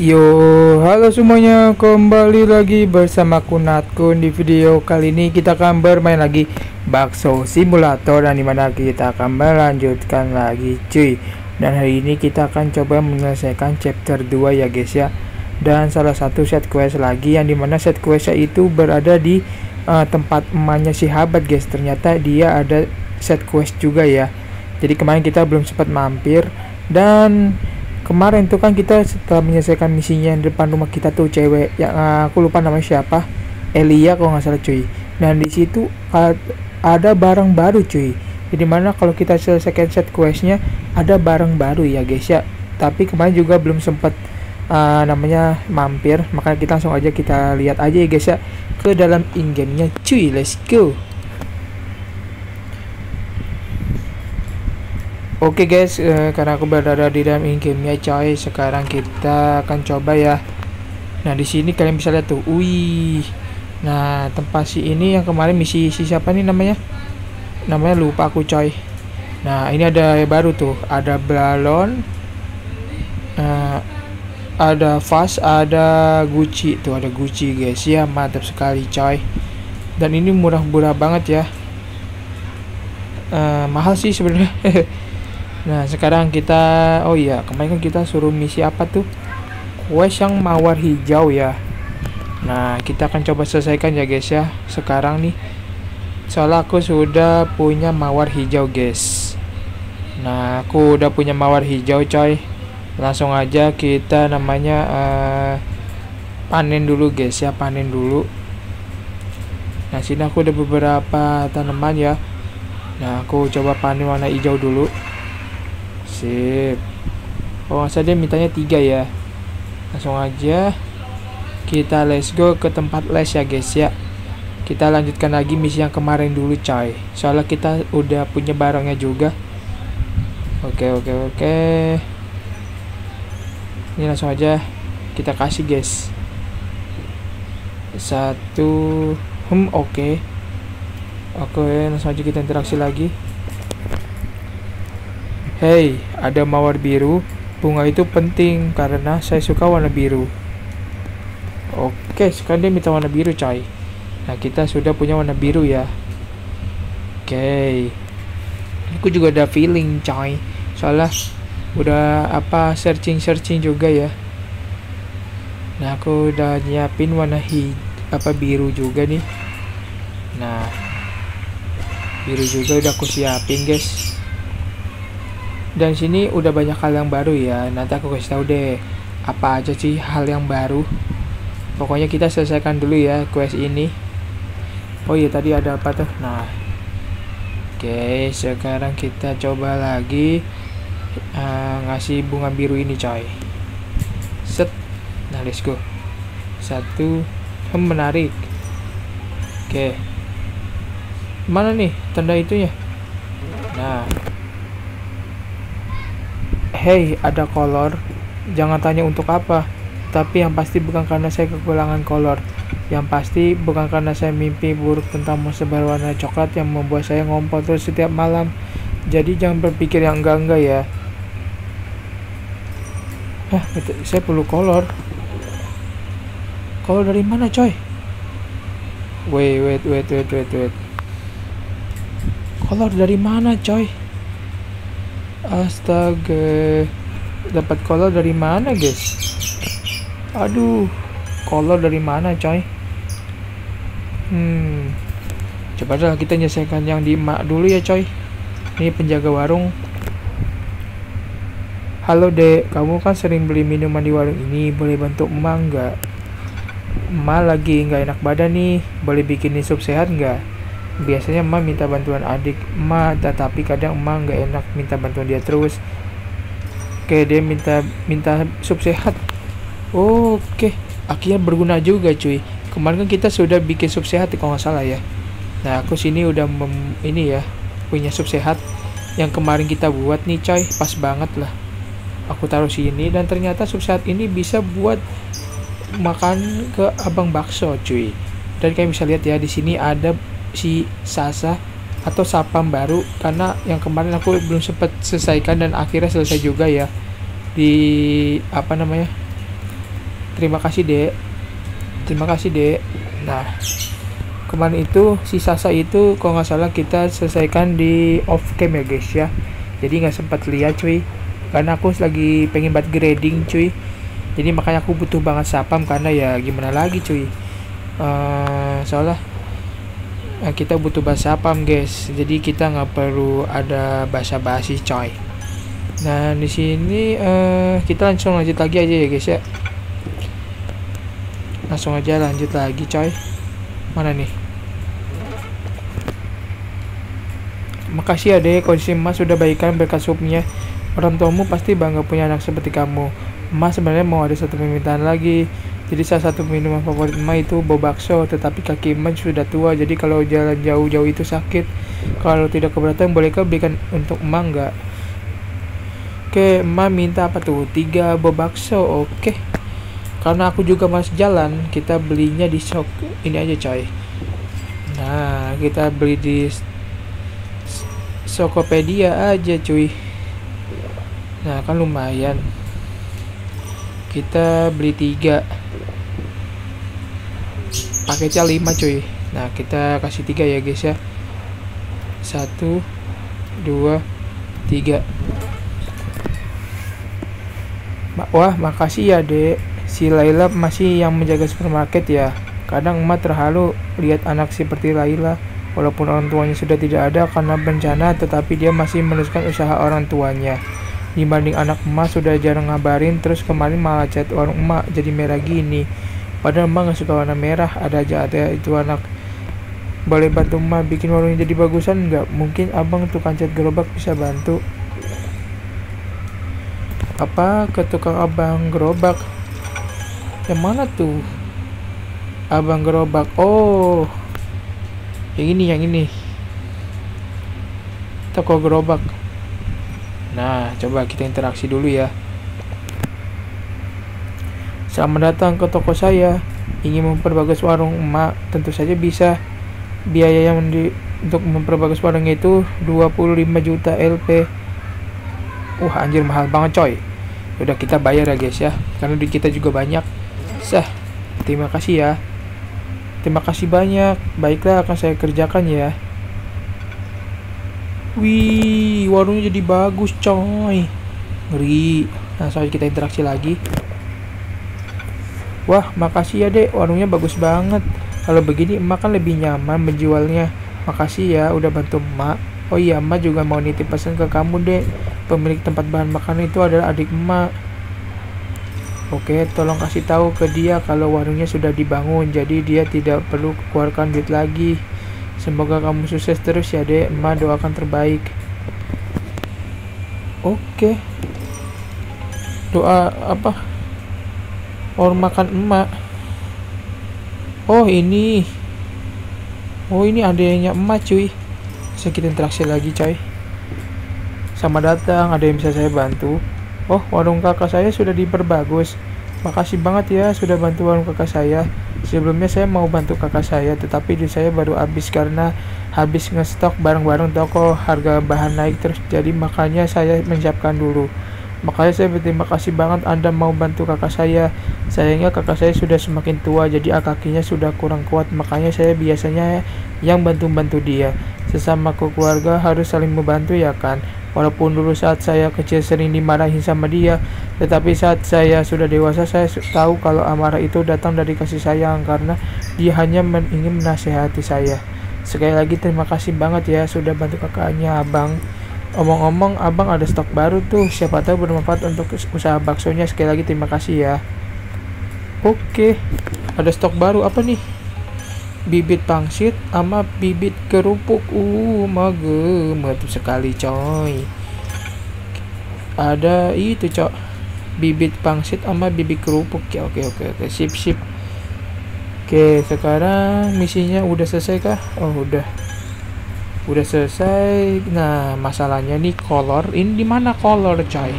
Yo, halo semuanya, kembali lagi bersama nadkun. Di video kali ini kita akan bermain lagi Bakso Simulator, dan dimana kita akan melanjutkan lagi cuy. Dan hari ini kita akan coba menyelesaikan chapter 2 ya guys ya. Dan salah satu set quest lagi, yang dimana set questnya itu berada di tempat emaknya si Habat guys. Ternyata dia ada set quest juga ya. Jadi kemarin kita belum sempat mampir, dan kemarin tuh kan kita setelah menyelesaikan misinya yang depan rumah kita tuh cewek yang aku lupa namanya siapa, Elia kalau nggak salah cuy. Dan di situ ada barang baru cuy. Jadi mana kalau kita selesaikan set questnya ada barang baru ya guys ya. Tapi kemarin juga belum sempat namanya mampir, makanya kita langsung aja kita lihat aja ya guys ya ke dalam in-game-nya cuy. Let's go. Oke guys, karena aku berada di dalam in-game-nya coy, sekarang kita akan coba ya. Nah di sini kalian bisa lihat tuh, wih. Nah tempat si ini yang kemarin misi si siapa nih namanya? Namanya lupa aku coy. Nah ini ada baru tuh, ada balon, ada vas, ada Gucci tuh, ada Gucci guys ya, mantap sekali coy. Dan ini murah-murah banget ya, mahal sih sebenarnya. Nah sekarang kita, oh iya kemarin kan kita suruh misi apa tuh, quest yang mawar hijau ya. Nah kita akan coba selesaikan ya guys ya sekarang nih, soalnya aku sudah punya mawar hijau guys. Nah aku udah punya mawar hijau coy, langsung aja kita namanya panen dulu guys ya, panen dulu. Nah sini aku udah beberapa tanaman ya. Nah aku coba panen warna hijau dulu. Sip. Oh, saya mintanya 3 ya. Langsung aja kita let's go ke tempat les ya guys ya. Kita lanjutkan lagi misi yang kemarin dulu coy, soalnya kita udah punya barangnya juga. Oke. Ini langsung aja kita kasih guys. Satu. Oke, langsung aja kita interaksi lagi. Hey, ada mawar biru. Bunga itu penting karena saya suka warna biru. Oke, sekarang dia minta warna biru coy. Nah, kita sudah punya warna biru ya. Oke. Aku juga ada feeling coy, soalnya udah searching juga ya. Nah, aku udah nyiapin warna biru juga nih. Nah, biru juga udah aku siapin guys. Dan sini udah banyak hal yang baru ya. Nanti aku kasih tahu deh apa aja sih hal yang baru. Pokoknya kita selesaikan dulu ya quest ini. Oh iya tadi ada apa tuh? Nah, oke, sekarang kita coba lagi ngasih bunga biru ini coy. Set. Nah let's go. Satu. Menarik. Oke. Mana nih tanda itunya? Nah. Hey, ada kolor. Jangan tanya untuk apa, tapi yang pasti bukan karena saya kekurangan kolor. Yang pasti bukan karena saya mimpi buruk tentang monster berwarna coklat yang membuat saya ngompol terus setiap malam. Jadi jangan berpikir yang enggak-enggak ya. Hah, saya perlu kolor. Kolor dari mana coy? Wait. Kolor dari mana coy? Astaga, dapat kolor dari mana guys? Aduh, kolor dari mana coy? Coba deh kita nyelesaikan yang di emak dulu ya coy. Ini penjaga warung. Halo dek, kamu kan sering beli minuman di warung ini, boleh bantu emak nggak? Emak lagi nggak enak badan nih, boleh bikinin sup sehat nggak? Biasanya emak minta bantuan adik emak, tetapi kadang emak nggak enak minta bantuan dia terus. Oke, dia minta sup sehat. Oke, akhirnya berguna juga cuy. Kemarin kan kita sudah bikin sup sehat kalau nggak salah ya. Nah aku sini udah ini ya, punya sup sehat yang kemarin kita buat nih coy. Pas banget lah, aku taruh sini. Dan ternyata sup sehat ini bisa buat makan ke abang bakso cuy. Dan kalian bisa lihat ya, di sini ada si Sasa atau sapam baru, karena yang kemarin aku belum sempat selesaikan dan akhirnya selesai juga ya di apa namanya Terima kasih, Dek. Terima kasih, Dek. Nah, kemarin itu si Sasa itu kalau nggak salah kita selesaikan di off cam ya, guys ya. Jadi nggak sempat lihat, cuy. Karena aku lagi pengen buat grading, cuy. Jadi makanya aku butuh banget sapam karena ya gimana lagi, cuy. Soalnya kita butuh bahasa sapam, guys. Jadi kita nggak perlu ada basa-basi, coy. Nah, di sini kita langsung lanjut lagi aja ya, guys ya. Langsung aja lanjut lagi, coy. Mana nih? Makasih ya, Dek. Kondisi Mas sudah baikan berkat supnya. Orang tuamu pasti bangga punya anak seperti kamu. Mas sebenarnya mau ada satu permintaan lagi. Jadi salah satu minuman favorit Mas itu boba bakso, tetapi kaki Mas sudah tua, jadi kalau jalan jauh-jauh itu sakit. Kalau tidak keberatan, bolehkah belikan untuk Mas nggak? Oke, Mas minta apa tuh? 3 boba bakso, oke. Karena aku juga masih jalan, kita belinya di shop ini aja, coy. Nah, kita beli di Tokopedia aja, cuy. Nah, kan lumayan. Kita beli 3. Paketnya 5, cuy. Nah, kita kasih 3 ya, guys ya. 1, 2, 3. Wah, makasih ya, Dek. Si Laila masih yang menjaga supermarket ya. Kadang emak terhalu lihat anak seperti Laila. Walaupun orang tuanya sudah tidak ada karena bencana, tetapi dia masih meneruskan usaha orang tuanya. Dibanding anak emak sudah jarang ngabarin, terus kemarin malah cat warung emak jadi merah gini. Padahal emak gak suka warna merah, ada aja ada itu anak. Boleh bantu emak bikin warungnya jadi bagusan nggak? Mungkin abang tukang cat gerobak bisa bantu. Apa ke tukang abang gerobak? Yang mana tuh abang gerobak? Oh, yang ini toko gerobak. Nah, coba kita interaksi dulu ya. Selamat datang ke toko saya. Ingin memperbagus warung emak? Tentu saja bisa. Biaya yang untuk memperbagus warung itu 25 juta LP. Anjir, mahal banget, coy. Udah, kita bayar ya, guys ya, karena di kita juga banyak. Sah, terima kasih ya. Terima kasih banyak. Baiklah, akan saya kerjakan ya. Wih, warungnya jadi bagus, coy. Ngeri. Nah, soalnya kita interaksi lagi. Wah, makasih ya, Dek. Warungnya bagus banget. Kalau begini emak kan lebih nyaman menjualnya. Makasih ya udah bantu emak. Oh iya, emak juga mau nitip pesan ke kamu, Dek. Pemilik tempat bahan makanan itu adalah adik emak. Oke, tolong kasih tahu ke dia kalau warungnya sudah dibangun, jadi dia tidak perlu keluarkan duit lagi. Semoga kamu sukses terus ya, Dek. Emak doakan terbaik. Oke. Doa apa? Orang makan emak. Oh, ini. Oh, ini adanya emak, cuy. Bisa kita interaksi lagi, coy. Selamat datang, ada yang bisa saya bantu? Oh, warung kakak saya sudah diperbagus. Makasih banget ya sudah bantu warung kakak saya. Sebelumnya saya mau bantu kakak saya, tetapi duit saya baru habis karena habis ngestok barang-barang toko. Harga bahan naik terus, jadi makanya saya menyiapkan dulu. Makanya saya berterima kasih banget Anda mau bantu kakak saya. Sayangnya kakak saya sudah semakin tua, jadi kakinya sudah kurang kuat. Makanya saya biasanya yang bantu-bantu dia. Sesama keluarga harus saling membantu ya kan. Walaupun dulu saat saya kecil sering dimarahin sama dia, tetapi saat saya sudah dewasa, saya tahu kalau amarah itu datang dari kasih sayang, karena dia hanya ingin menasehati saya. Sekali lagi terima kasih banget ya sudah bantu kakaknya abang. Omong-omong, abang ada stok baru tuh, siapa tahu bermanfaat untuk usaha baksonya. Sekali lagi terima kasih ya. Oke, ada stok baru apa nih? Bibit pangsit sama bibit kerupuk. Mantap sekali, coy. Ada itu, cok. Bibit pangsit sama bibit kerupuk. Ya, oke. Sip. Oke, sekarang misinya udah selesai kah? Oh, udah. Udah selesai. Nah, masalahnya nih kolor. Ini di mana kolor, coy?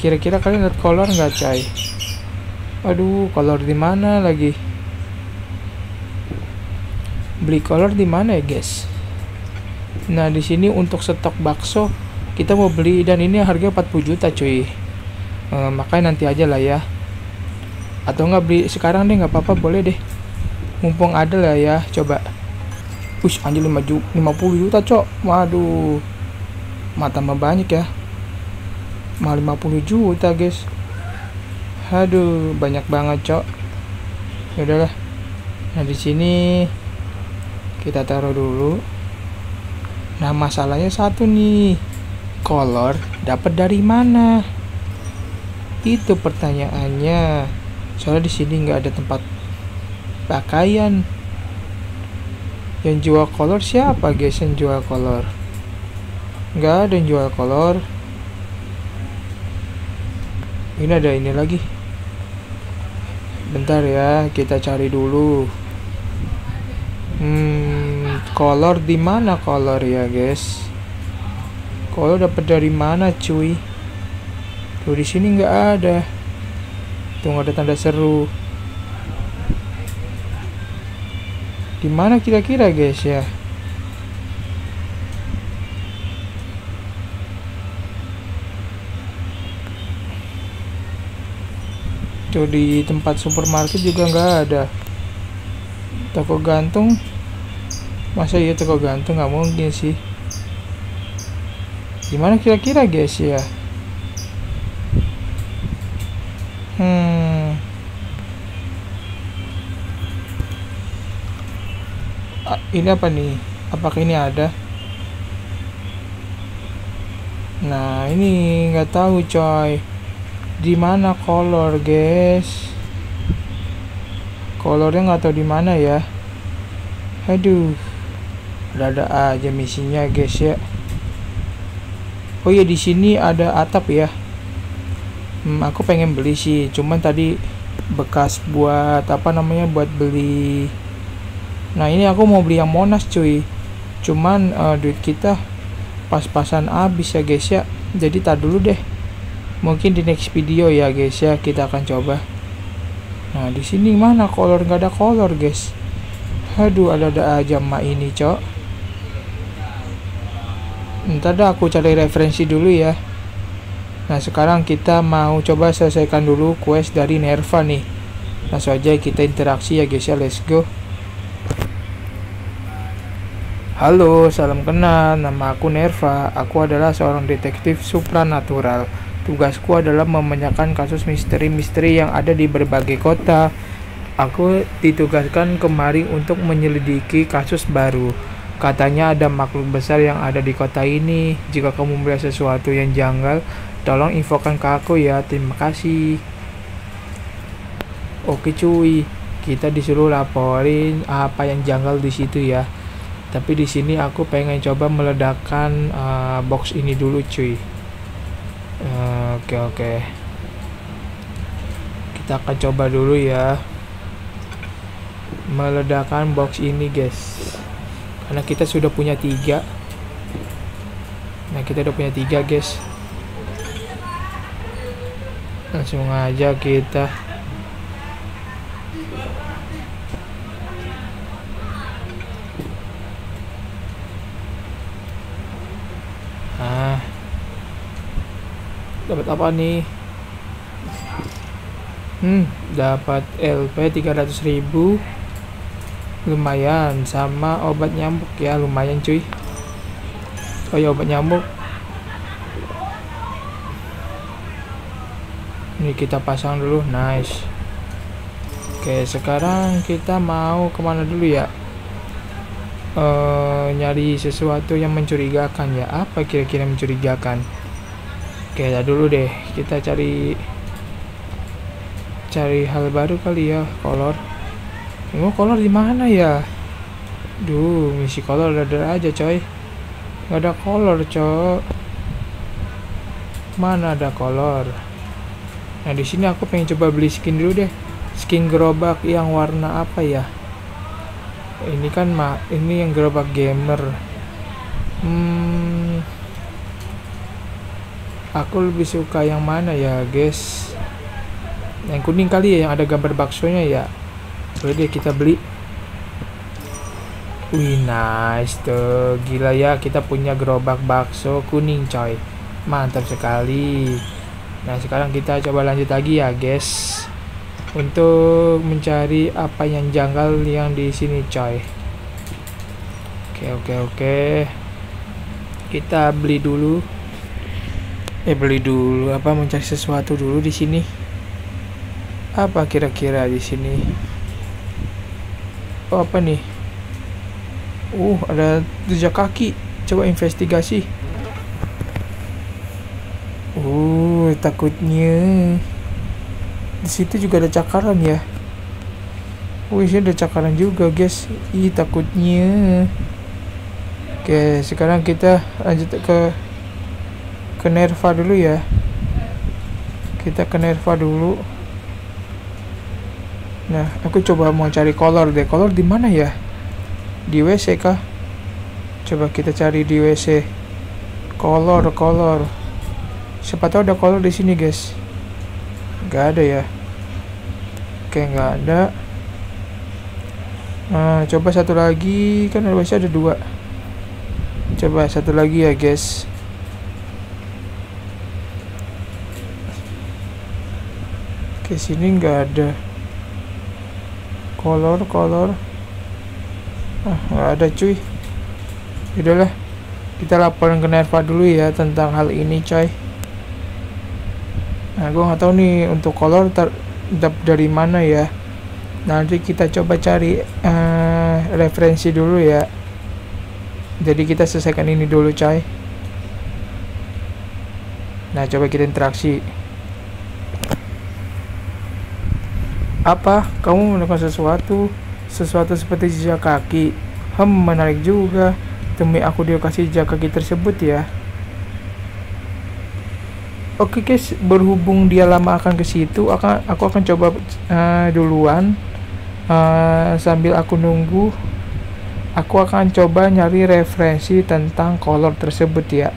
Kira-kira kalian lihat kolor nggak, coy? Aduh, kolor di mana lagi? Beli kolor di mana ya, guys? Nah, di sini untuk stok bakso kita mau beli, dan ini harga 40 juta, cuy. Makanya nanti aja lah ya. atau nggak beli sekarang deh, nggak apa-apa, boleh deh, mumpung ada lah ya. Coba push anjir 50 juta cok, waduh mata mah banyak ya, mah 50 juta guys, aduh banyak banget cok. Ya udahlah, nah di sini kita taruh dulu. Nah masalahnya satu nih, color dapat dari mana? Itu pertanyaannya. Soalnya di sini nggak ada tempat pakaian. Yang jual color siapa guys? Yang jual color? Nggak ada yang jual color. Ini ada ini lagi. Bentar ya, kita cari dulu. Color di mana color ya guys? Color dapat dari mana cuy? Tuh di sini nggak ada. Tuh nggak ada tanda seru. Di mana kira-kira guys ya? Tuh di tempat supermarket juga nggak ada. Toko gantung. Masa iya toko gantung, nggak mungkin sih. Gimana kira-kira guys ya? Ini apa nih? Apakah ini ada? Nah ini nggak tahu coy. Di mana color guys? Colornya nggak tahu di mana ya. Aduh. Ada aja misinya guys ya. Oh ya di sini ada atap ya. Aku pengen beli sih, cuman tadi bekas buat apa namanya, buat beli. Nah ini aku mau beli yang Monas cuy, cuman duit kita pas-pasan habis ya guys ya. Jadi tar dulu deh, mungkin di next video ya guys ya kita akan coba. Nah di sini mana color? Nggak ada color guys. Aduh ada aja emak ini cok. Ntar dah aku cari referensi dulu ya. Nah sekarang kita mau coba selesaikan dulu quest dari Nerva nih. Langsung aja kita interaksi ya guys ya, let's go. Halo, salam kenal, nama aku Nerva. Aku adalah seorang detektif supranatural. Tugasku adalah memecahkan kasus misteri-misteri yang ada di berbagai kota. Aku ditugaskan kemari untuk menyelidiki kasus baru. Katanya ada makhluk besar yang ada di kota ini. Jika kamu melihat sesuatu yang janggal, tolong infokan ke aku ya. Terima kasih. Oke cuy, kita disuruh laporin apa yang janggal di situ ya. Tapi di sini aku pengen coba meledakkan box ini dulu cuy. Oke. Kita akan coba dulu ya. Meledakkan box ini guys. Karena kita sudah punya 3. Nah kita udah punya 3 guys. Langsung aja kita. Nah, dapat apa nih? Dapat LP 300.000. Lumayan, sama obat nyamuk ya, lumayan cuy. Oh ya obat nyamuk ini kita pasang dulu, nice. Oke sekarang kita mau kemana dulu ya? Nyari sesuatu yang mencurigakan ya. Apa kira-kira mencurigakan? Oke ya dulu deh, kita cari hal baru kali ya. Color. Emang kolor di mana ya? Duh, misi kolor ada aja coy. Nggak ada kolor coy. Mana ada kolor? Nah di sini aku pengen coba beli skin dulu deh. Skin gerobak yang warna apa ya? Ini kan ini yang gerobak gamer. Aku lebih suka yang mana ya guys? Yang kuning kali ya, yang ada gambar baksonya ya. Jadi kita beli. Wih nice tuh, gila ya, kita punya gerobak bakso kuning coy, mantap sekali. Nah sekarang kita coba lanjut lagi ya guys. untuk mencari apa yang janggal yang di sini, coy. Oke. Kita beli dulu. Mencari sesuatu dulu di sini. Apa kira-kira di sini? Oh, apa nih? Ada jejak kaki. Coba investigasi. Takutnya di situ juga ada cakaran ya. Ini ada cakaran juga, guys. Takutnya. Oke, sekarang kita lanjut ke Nerva dulu ya. Kita ke Nerva dulu. Nah, aku coba mau cari kolor deh. Kolor di mana ya? Di WC kah? Coba kita cari di WC. Kolor. Siapa tahu ada kolor di sini, guys. Gak ada ya. Oke, nggak ada. Nah, coba satu lagi, kan WC ada dua. Coba satu lagi ya, guys. Oke, sini nggak ada. Kolor. Nggak ada, cuy. Yaudahlah, kita laporan ke Nerva dulu ya tentang hal ini, coy. Nah, gue nggak tahu nih untuk kolor dari mana ya. Nanti kita coba cari referensi dulu ya. Jadi kita selesaikan ini dulu, coy. Nah, coba kita interaksi. Apa kamu menemukan sesuatu seperti jejak kaki? Menarik juga. Demi aku dia kasih jejak kaki tersebut ya. Oke, guys, berhubung dia lama akan ke situ, aku akan coba duluan sambil aku nunggu. Aku akan coba nyari referensi tentang kolor tersebut ya.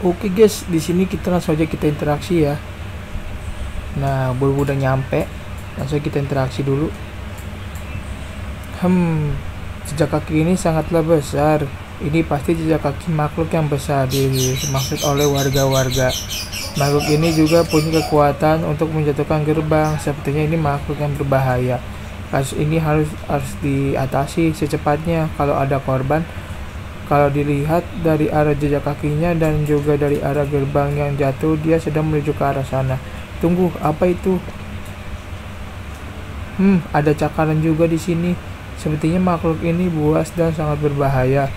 Oke, guys, di sini kita langsung aja kita interaksi ya. Nah, baru udah nyampe, langsung kita interaksi dulu. Jejak kaki ini sangatlah besar. Ini pasti jejak kaki makhluk yang besar dimaksud oleh warga-warga. Makhluk ini juga punya kekuatan untuk menjatuhkan gerbang. Sepertinya ini makhluk yang berbahaya. Kasus ini harus diatasi secepatnya. Kalau ada korban, kalau dilihat dari arah jejak kakinya dan juga dari arah gerbang yang jatuh, dia sedang menuju ke arah sana. Tunggu, apa itu? Ada cakaran juga di sini. Sepertinya makhluk ini buas dan sangat berbahaya.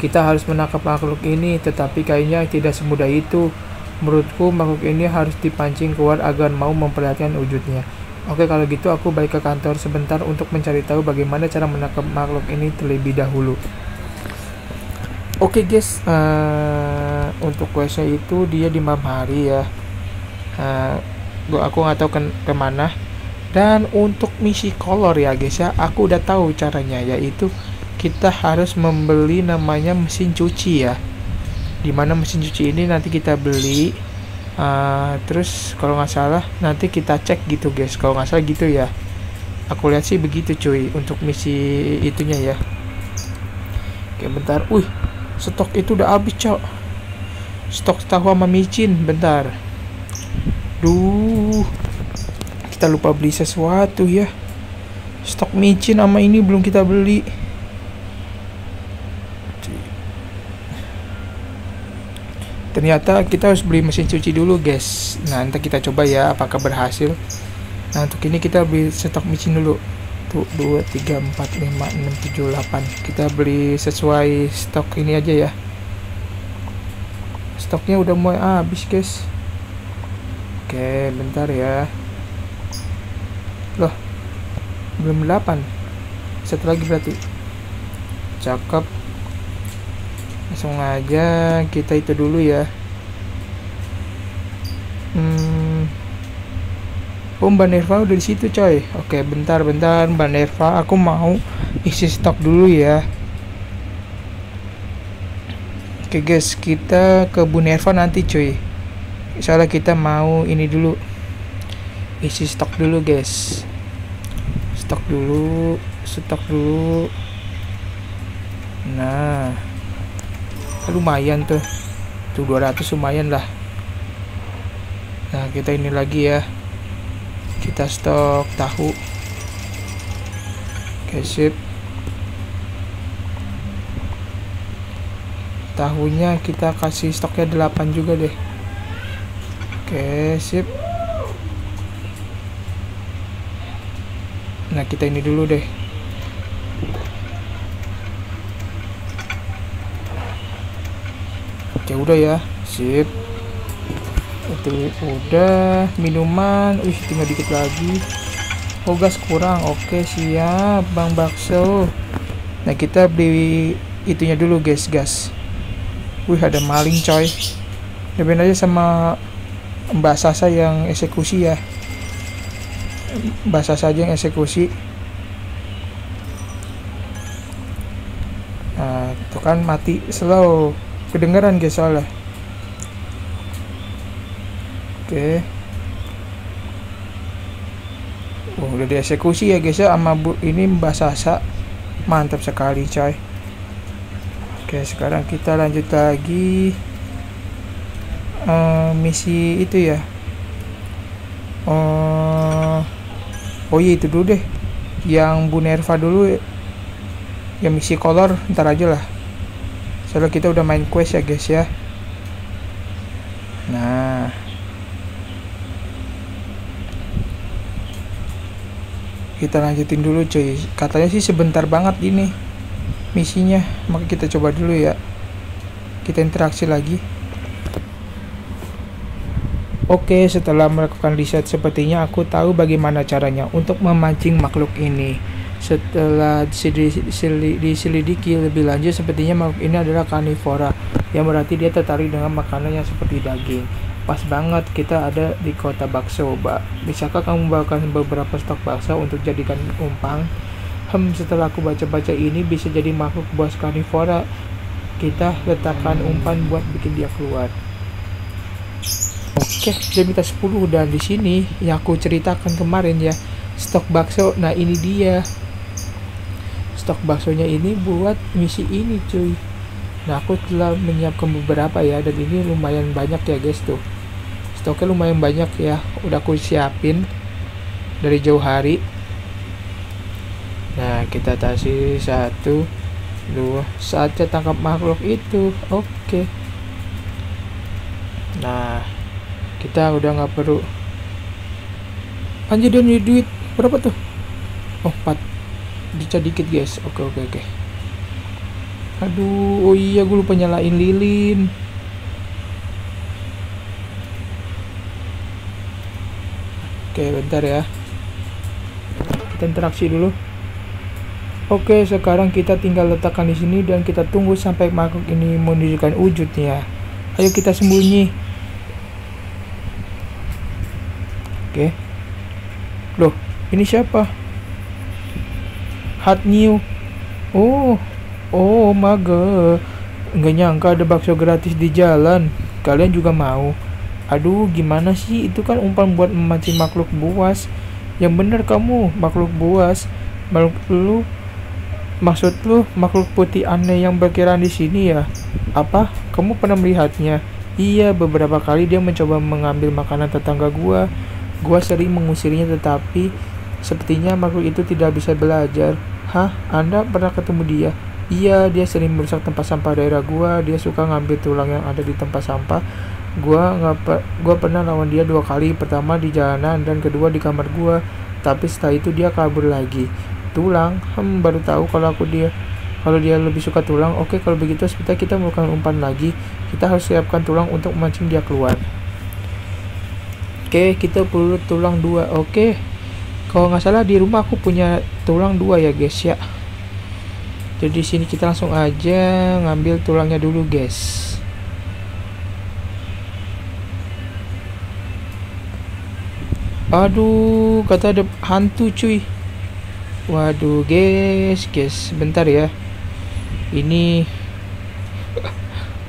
Kita harus menangkap makhluk ini, tetapi kayaknya tidak semudah itu. Menurutku makhluk ini harus dipancing keluar agar mau memperlihatkan wujudnya. Oke, kalau gitu aku balik ke kantor sebentar untuk mencari tahu bagaimana cara menangkap makhluk ini terlebih dahulu. Oke, guys, untuk questnya itu dia di malam hari ya. Aku nggak tahu kemana. Dan untuk misi kolor ya, guys ya, aku udah tahu caranya, yaitu kita harus membeli namanya mesin cuci ya. Dimana mesin cuci ini nanti kita beli, terus kalau nggak salah nanti kita cek gitu, guys. Kalau nggak salah gitu ya. Aku lihat sih begitu, cuy, untuk misi itunya ya. Oke, bentar. Stok itu udah habis, cok. Stok tahu sama micin, bentar. Duh, kita lupa beli sesuatu ya. Stok micin sama ini belum kita beli. Ternyata kita harus beli mesin cuci dulu, guys. Nah, nanti kita coba ya apakah berhasil. Nah, untuk ini kita beli stok micin dulu. Tuh, 2, 3, 4, 5, 6, 7, 8. Kita beli sesuai stok ini aja ya. Stoknya udah mulai habis, guys. Oke, bentar ya. Loh, belum 8. Satu lagi berarti. Cakep. Langsung aja kita itu dulu ya. Banderva udah di situ, coy. Oke, bentar Banderva, aku mau isi stok dulu ya. Oke, guys, kita ke Banderva nanti, cuy. Soalnya kita mau ini dulu, isi stok dulu, guys. Stok dulu. Nah, lumayan tuh 200, lumayan lah. Nah, kita ini lagi ya, kita stok tahu. Oke, sip. Tahunya kita kasih stoknya 8 juga deh. Oke, sip. Nah, kita ini dulu deh. Oke, udah ya. Sip. Itu udah. Minuman, tinggal dikit lagi. Oh, gas kurang. Oke, siap, Bang Bakso. Nah, kita beli itunya dulu, guys, gas. Wih, ada maling, coy. Depan aja sama Mbak Sasa yang eksekusi ya. Bahasa saja yang eksekusi. Nah, itu kan mati slow. Kedengeran guys soalnya. Oke. Oh, udah dieksekusi ya guys ya sama Bu ini Mbak Sasa. Mantap sekali, coy. Oke, sekarang kita lanjut lagi misi itu ya. Oh iya itu dulu deh, yang Bu Nerva dulu, yang misi color ntar aja lah. Soalnya kita udah main quest ya guys ya. Nah, kita lanjutin dulu cuy. Katanya sih sebentar banget ini misinya, maka kita coba dulu ya. Kita interaksi lagi. Oke, setelah melakukan riset sepertinya aku tahu bagaimana caranya untuk memancing makhluk ini. Setelah diselidiki lebih lanjut, sepertinya makhluk ini adalah karnivora, yang berarti dia tertarik dengan makanan yang seperti daging. Pas banget kita ada di kota bakso, Mbak. Bisakah kamu membawakan beberapa stok bakso untuk jadikan umpan? Setelah aku baca-baca ini bisa jadi makhluk buas karnivora. Kita letakkan umpan buat bikin dia keluar. Oke, dia minta 10 dan di sini yang aku ceritakan kemarin ya, stok bakso. Nah, ini dia. Stok baksonya ini buat misi ini, cuy. Nah, aku telah menyiapkan beberapa ya, dan ini lumayan banyak ya, guys tuh. Stoknya lumayan banyak ya, udah aku siapin dari jauh hari. Nah, kita kasih 1, 2, saatnya tangkap makhluk itu. Oke. Nah, kita udah nggak perlu. Anjir, dia duit berapa tuh? Oh, 4 dica dikit guys. Oke. Aduh, oh iya gue lupa nyalain lilin. Oke, bentar ya, kita interaksi dulu. Oke, sekarang kita tinggal letakkan di sini dan kita tunggu sampai makhluk ini menunjukkan wujudnya. Ayo kita sembunyi. Oke. Loh, ini siapa? Hot News. Oh my god. Nggak nyangka ada bakso gratis di jalan. Kalian juga mau? Aduh, gimana sih? Itu kan umpan buat memancing makhluk buas. Yang bener kamu, makhluk buas. Maksud lu makhluk putih aneh yang berkeliaran di sini ya? Apa? Kamu pernah melihatnya? Iya, beberapa kali dia mencoba mengambil makanan tetangga gua. Gua sering mengusirnya, tetapi sepertinya makhluk itu tidak bisa belajar. Hah? Anda pernah ketemu dia? Iya, dia sering merusak tempat sampah daerah gua. Dia suka ngambil tulang yang ada di tempat sampah. Gua pernah lawan dia 2 kali. Pertama di jalanan dan kedua di kamar gua. Tapi setelah itu dia kabur lagi. Tulang? Baru tahu kalau dia lebih suka tulang. Oke, kalau begitu sebentar kita melakukan umpan lagi. Kita harus siapkan tulang untuk memancing dia keluar. Oke, kita perlu tulang 2. Oke, kalau nggak salah di rumah aku punya tulang 2 ya guys ya. Jadi sini kita langsung aja ngambil tulangnya dulu guys. Aduh, kata ada hantu cuy. Waduh guys, bentar ya. Ini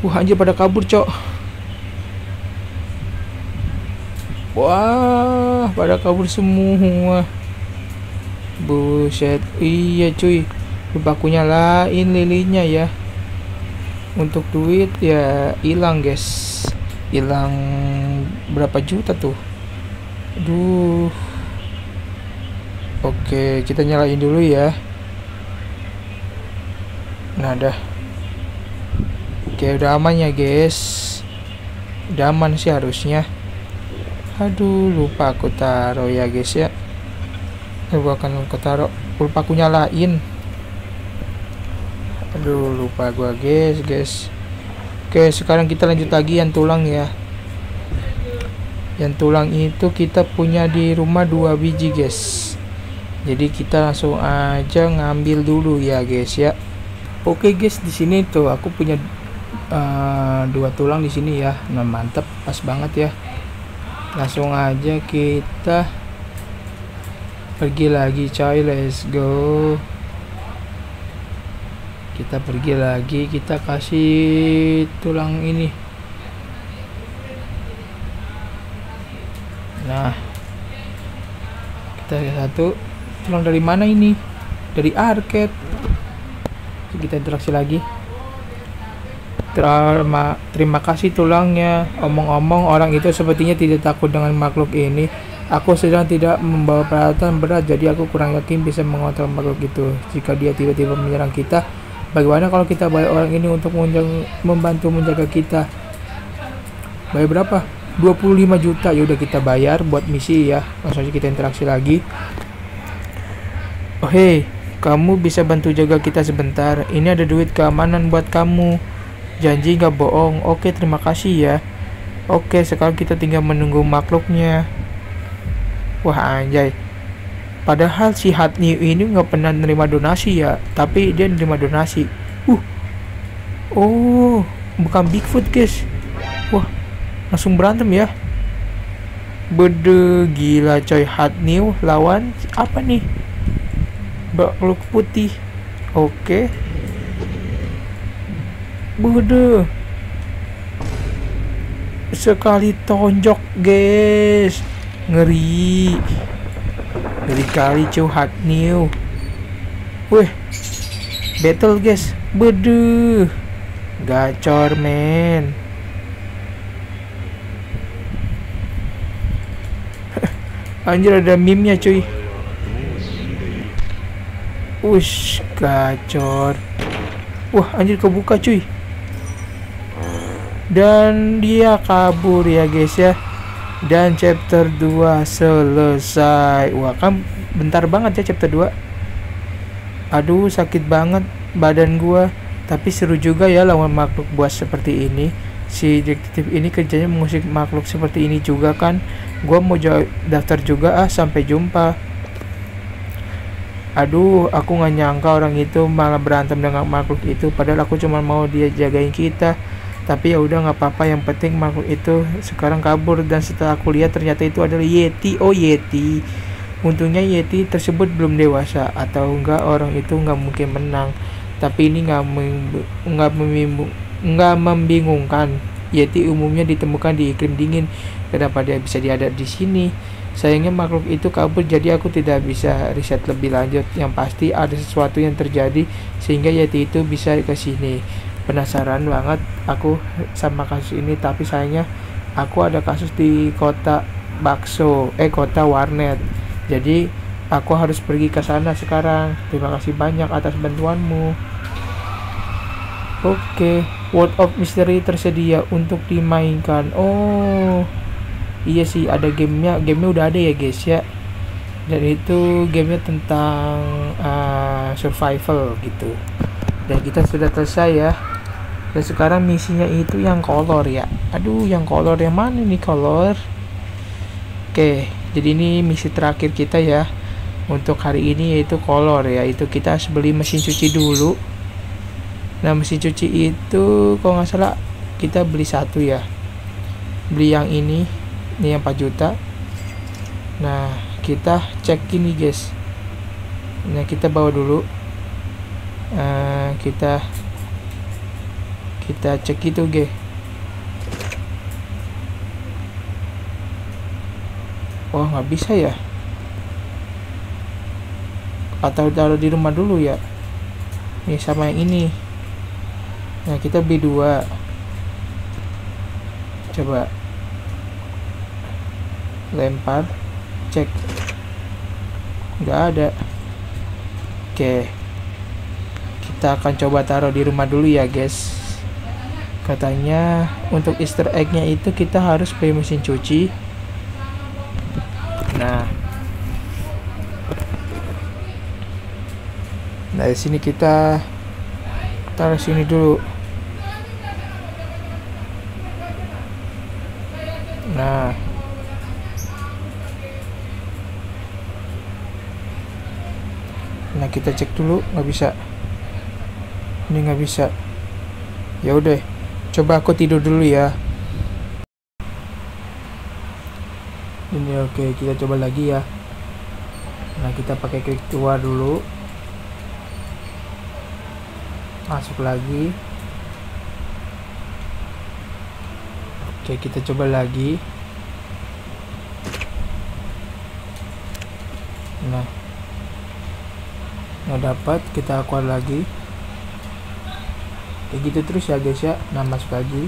anjir pada kabur cok. Wah, pada kabur semua. Buset. Iya cuy, lupa aku nyalain lilinnya ya. Untuk duit ya hilang guys. Hilang berapa juta tuh. Aduh. Oke, kita nyalain dulu ya. Nah, dah. Oke, udah aman ya, guys. Udah aman sih harusnya. Aduh, lupa aku taruh ya, guys ya. Lupa aku nyalain. Aduh, lupa gua, guys. Oke, sekarang kita lanjut lagi yang tulang ya. Yang tulang itu kita punya di rumah 2 biji, guys. Jadi kita langsung aja ngambil dulu ya, guys ya. Oke, guys, di sini tuh aku punya 2 tulang di sini ya. Nah, mantap, pas banget ya. Langsung aja kita pergi lagi, coy. Let's go. Kita pergi lagi, kita kasih tulang ini. Nah, kita ada 1 tulang dari mana ini? Dari arcade. Kita interaksi lagi. Terima kasih tulangnya. Omong-omong, orang itu sepertinya tidak takut dengan makhluk ini. Aku sedang tidak membawa peralatan berat, jadi aku kurang yakin bisa mengontrol makhluk itu. Jika dia tiba-tiba menyerang kita, bagaimana kalau kita bayar orang ini untuk membantu menjaga kita? Bayar berapa? 25 juta. Ya udah, kita bayar buat misi ya. Langsung aja kita interaksi lagi. Oh hey, kamu bisa bantu jaga kita sebentar? Ini ada duit keamanan buat kamu. Janji nggak bohong. Oke, terima kasih ya. Oke, sekarang kita tinggal menunggu makhluknya. Wah, anjay. Padahal si Hot News ini nggak pernah nerima donasi ya, tapi dia nerima donasi. Oh, bukan Bigfoot, guys. Wah, langsung berantem ya. Bede, gila coy. Hot News lawan apa nih? Makhluk putih. Oke. Bede. Sekali tonjok, guys. Ngeri. Dari kali cuy, Hot News. Wih, battle, guys. Beduh, gacor men. Anjir, ada meme-nya cuy. Ush, gacor. Wah, anjir, kebuka cuy. Dan dia kabur ya, guys ya. Dan chapter 2 selesai. Wah, kan bentar banget ya chapter 2. Aduh, sakit banget badan gua. Tapi seru juga ya lawan makhluk buas seperti ini. Si detektif ini kerjanya mengusik makhluk seperti ini juga kan. Gua mau daftar juga ah. Sampai jumpa. Aduh, aku gak nyangka orang itu malah berantem dengan makhluk itu. Padahal aku cuma mau dia jagain kita. Tapi ya udah, nggak apa-apa, yang penting makhluk itu sekarang kabur. Dan setelah aku lihat, ternyata itu adalah Yeti. Oh, Yeti. Untungnya Yeti tersebut belum dewasa, atau enggak orang itu nggak mungkin menang. Tapi ini nggak membingungkan. Yeti umumnya ditemukan di iklim dingin. Kenapa dia bisa diadap di sini? Sayangnya makhluk itu kabur, jadi aku tidak bisa riset lebih lanjut. Yang pasti ada sesuatu yang terjadi sehingga Yeti itu bisa ke sini. Penasaran banget aku sama kasus ini, tapi sayangnya aku ada kasus di kota kota warnet. Jadi aku harus pergi ke sana sekarang. Terima kasih banyak atas bantuanmu. Oke, World of Mystery tersedia untuk dimainkan. Oh iya sih, ada gamenya. Gamenya udah ada ya, guys ya. Dan itu gamenya tentang survival gitu. Dan kita sudah selesai ya. Dan sekarang misinya itu yang kolor ya. Aduh, yang kolor yang mana nih kolor? Oke, jadi ini misi terakhir kita ya untuk hari ini, yaitu kolor ya. Itu kita harus beli mesin cuci dulu. Nah, mesin cuci itu kalau nggak salah kita beli 1 ya. Beli yang ini yang 4 juta. Nah, kita cek ini, guys. Nah, kita bawa dulu. Kita cek itu, ge. Oh, nggak bisa ya? Atau taruh di rumah dulu ya? Nih, sama yang ini. Nah, kita beli 2. Coba lempar, cek. nggak ada. Oke, kita akan coba taruh di rumah dulu ya guys. Katanya untuk Easter egg-nya itu kita harus beli mesin cuci. Nah, dari sini kita taruh sini dulu. Nah, kita cek dulu, nggak bisa. Ini nggak bisa. Ya udah. Coba aku tidur dulu ya. Ini oke, kita coba lagi ya. Nah, kita pakai klik keluar dulu. Masuk lagi. Oke, kita coba lagi. Nah, nggak dapat, kita keluar lagi. Kayak gitu terus ya guys ya. Nah, masuk lagi.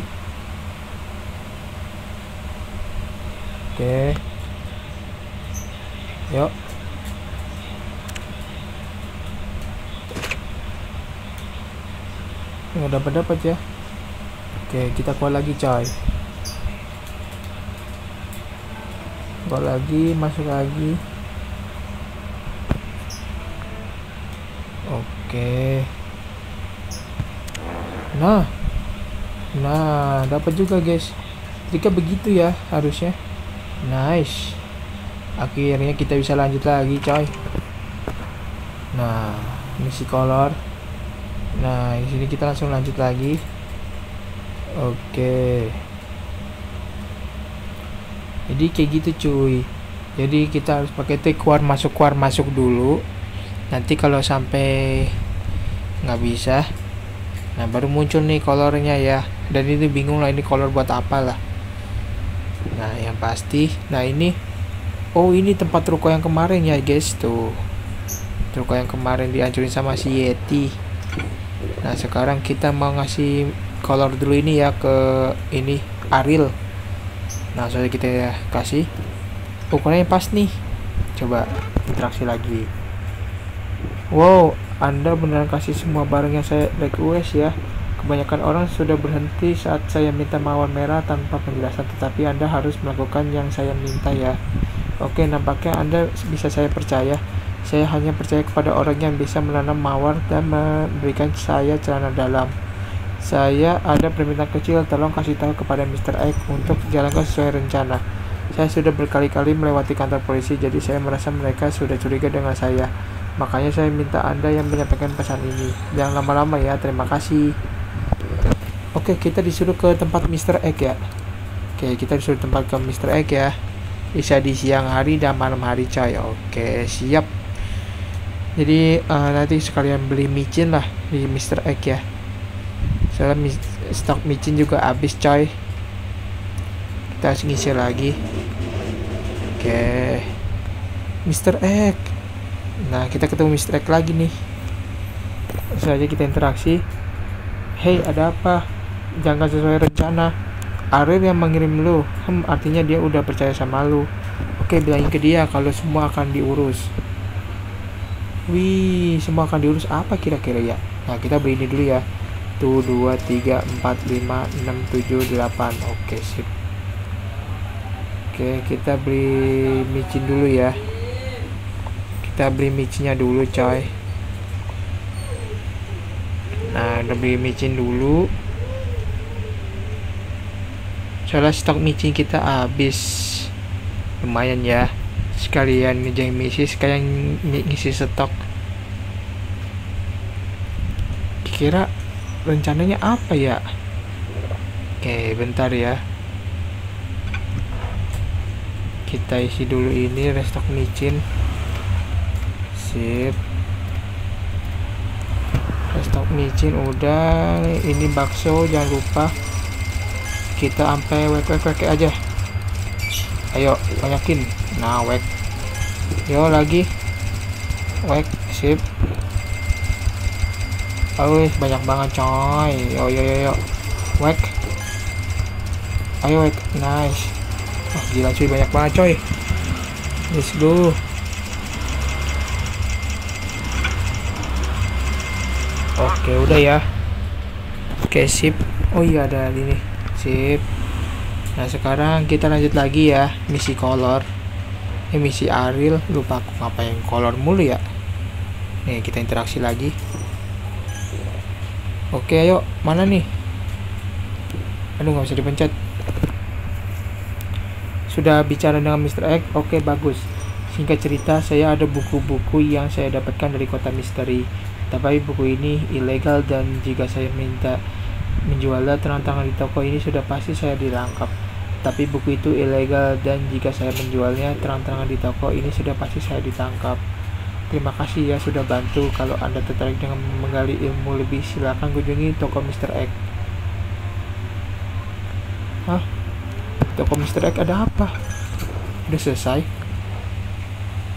Oke, yuk. Nggak dapat ya. Oke, kita keluar lagi coy. Keluar lagi, masuk lagi. Oke. Nah, dapat juga guys. Jika begitu ya harusnya. Nice. Akhirnya kita bisa lanjut lagi, coy. Nah, misi color. Nah, di sini kita langsung lanjut lagi. Oke. Jadi kayak gitu cuy. Jadi kita harus pakai take keluar masuk dulu. Nanti kalau sampai nggak bisa, nah baru muncul nih colornya ya. Dan itu bingung lah, ini color buat apa lah. Nah yang pasti, nah ini, oh ini tempat ruko yang kemarin ya guys, tuh ruko yang kemarin dihancurin sama si Yeti. Nah sekarang kita mau ngasih color dulu ini ya ke ini Ariel. Nah soalnya kita kasih ukurannya pas nih. Coba interaksi lagi. Wow, Anda beneran kasih semua barang yang saya request ya. Kebanyakan orang sudah berhenti saat saya minta mawar merah tanpa penjelasan, tetapi Anda harus melakukan yang saya minta ya. Oke, nampaknya Anda bisa saya percaya. Saya hanya percaya kepada orang yang bisa menanam mawar dan memberikan saya celana dalam. Saya ada permintaan kecil, tolong kasih tahu kepada Mr. X untuk jalankan sesuai rencana. Saya sudah berkali-kali melewati kantor polisi, jadi saya merasa mereka sudah curiga dengan saya. Makanya saya minta Anda yang menyampaikan pesan ini. Jangan lama-lama ya, terima kasih. Oke, kita disuruh ke tempat Mr. Egg ya. Oke, kita disuruh tempat ke Mr. Egg ya. Bisa di siang hari dan malam hari coy. Oke, siap. Jadi nanti sekalian beli micin lah di Mr. Egg ya. Soalnya stok micin juga habis coy. Kita harus ngisi lagi. Oke, Mr. Egg. Nah, kita ketemu Mr. X lagi nih. Saja kita interaksi. Hey, ada apa? Jangan sesuai rencana. Ariel yang mengirim lu. Artinya dia udah percaya sama lu. Oke, bilangin ke dia kalau semua akan diurus. Wih, semua akan diurus apa kira-kira ya? Nah, kita beli ini dulu ya. 1, 2, 3, 4, 5, 6, 7, 8. Oke, sip. Oke, kita beli micin dulu ya. Kita beli micinnya dulu coy. Nah udah beli micin dulu, soalnya stok micin kita habis. Lumayan ya, sekalian ngejain misi, sekalian ngisi stok. Kira rencananya apa ya? Oke bentar ya, kita isi dulu ini restock micin. Stok micin udah. Ini bakso jangan lupa. Kita sampai wek aja. Ayo banyakin. Nah wek. Yo lagi. Wek sip. Aduh banyak banget coy. Yo. Wek. Ayo wek. Nice. Oh, gila cuy banyak banget coy. Let's go. Oke, udah ya. Oke, sip. Oh iya, ada ini. Sip. Nah, sekarang kita lanjut lagi ya. Misi color. Ini misi Ariel. Lupa aku ngapain color mulu ya. Nih, kita interaksi lagi. Oke, ayo. Mana nih? Aduh, nggak bisa dipencet. Sudah bicara dengan Mr. Egg. Oke, bagus. Singkat cerita, saya ada buku-buku yang saya dapatkan dari kota misteri. Tapi buku ini ilegal dan jika saya minta menjualnya terang-terangan di toko ini sudah pasti saya dirangkap. Tapi buku itu ilegal dan jika saya menjualnya terang-terangan di toko ini sudah pasti saya ditangkap. Terima kasih ya sudah bantu. Kalau Anda tertarik dengan menggali ilmu lebih, silakan kunjungi toko Mr. X. Hah? Toko Mr. X ada apa? Udah selesai.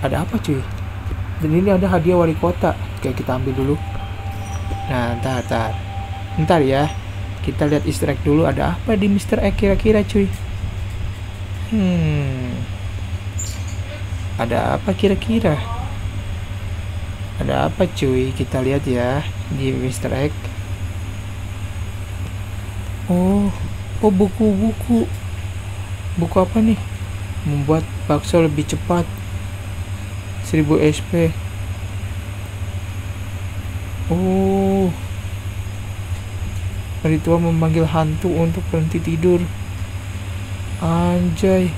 Ada apa cuy? Dan ini ada hadiah wali kota. Oke, kita ambil dulu. Nah, ntar ya. Kita lihat Easter egg dulu ada apa di Mr. Egg kira-kira cuy. Ada apa kira-kira? Ada apa cuy? Kita lihat ya di Mr. Egg. Oh buku-buku. Buku apa nih? Membuat bakso lebih cepat. 1000 HP. Oh. Ritual memanggil hantu untuk berhenti tidur. Anjay.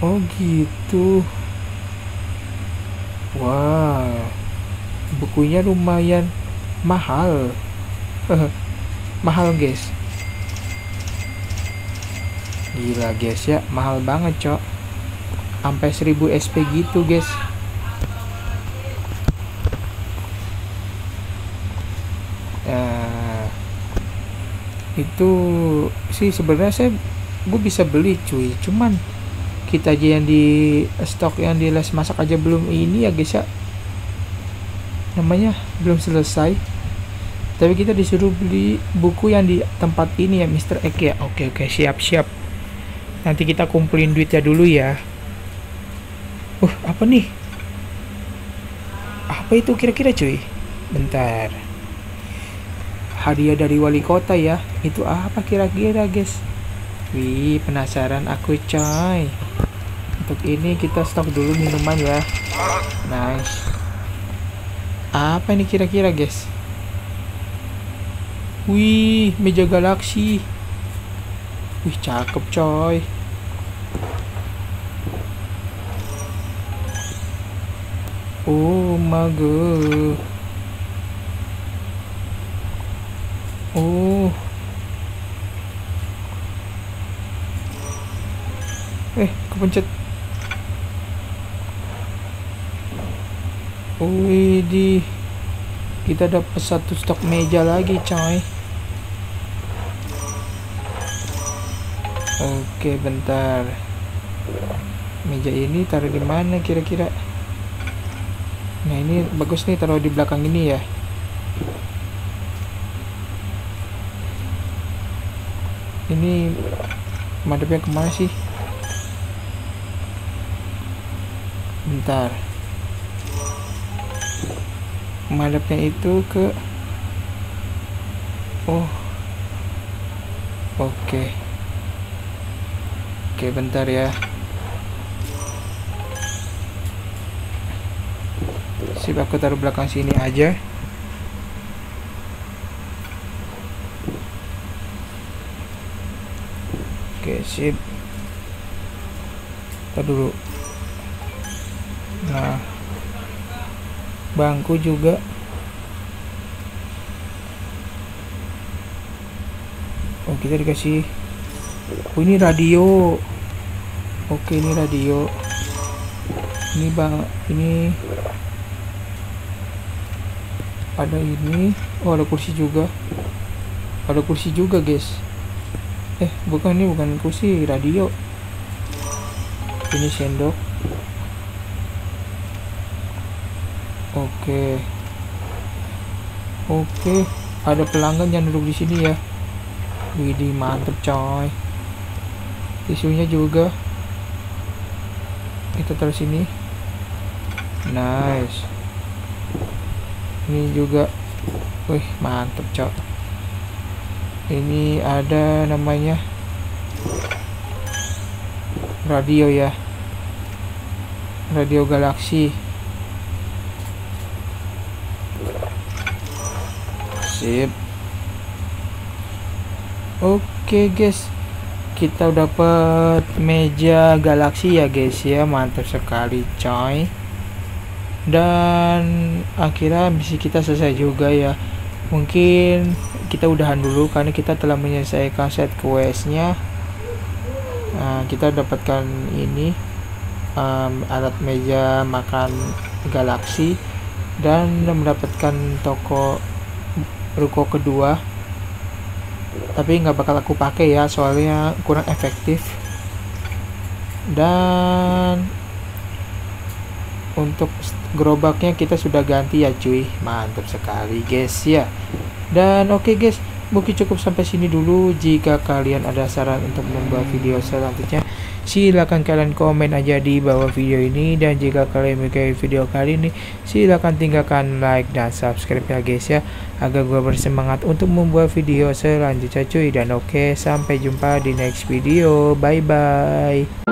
Oh gitu. Wah, wow. Bukunya lumayan mahal. Mahal guys. Gila guys ya, mahal banget cok. Sampai 1000 SP gitu guys. Nah, itu sih sebenarnya gue bisa beli cuy, cuman kita aja yang di stok yang di les masak aja belum ini ya guys ya, namanya belum selesai. Tapi kita disuruh beli buku yang di tempat ini ya Mr. Egg ya. Oke, siap. Nanti kita kumpulin duitnya dulu ya. Apa nih? Apa itu kira-kira cuy? Bentar. Hadiah dari wali kota ya. Itu apa kira-kira guys? Wih, penasaran aku coy. Untuk ini kita stok dulu minuman ya. Nice. Apa ini kira-kira guys? Wih, meja galaksi. Wih, cakep coy. Oh my god. Oh. Kepencet. Widih, kita dapat satu stok meja lagi coy. Oke, bentar. Meja ini taruh di mana kira-kira? Nah, ini bagus nih, taruh di belakang ini ya. Ini madepnya kemana sih? Bentar, madepnya itu ke oke, bentar ya. Sip, aku taruh belakang sini aja. Oke, sip. Ntar dulu. Nah, bangku juga. Oh, kita dikasih. Oh, ini radio. Oke, ini radio. Ini bang, ini ada ini. Oh, ada kursi juga. Ada kursi juga, guys. Bukan, ini bukan kursi, radio. Ini sendok. Oke, ada pelanggan yang duduk di sini ya. Widih, mantep coy. Tisunya juga kita taruh sini. Nice. Ini juga, wih mantep cok. Ini ada namanya radio ya, radio galaksi. Sip. Oke guys, kita dapat meja galaksi ya guys ya, mantap sekali coy. Dan akhirnya misi kita selesai juga ya. Mungkin kita udahan dulu karena kita telah menyelesaikan set questnya. Nah, kita dapatkan ini alat meja makan galaksi dan mendapatkan toko ruko kedua. Tapi nggak bakal aku pakai ya, soalnya kurang efektif. Dan untuk gerobaknya kita sudah ganti ya cuy, mantap sekali guys ya. Dan oke guys, mungkin cukup sampai sini dulu. Jika kalian ada saran untuk membuat video selanjutnya, silahkan kalian komen aja di bawah video ini. Dan jika kalian menyukai video kali ini, silahkan tinggalkan like dan subscribe ya guys ya, agar gue bersemangat untuk membuat video selanjutnya cuy. Dan oke, sampai jumpa di next video, bye bye.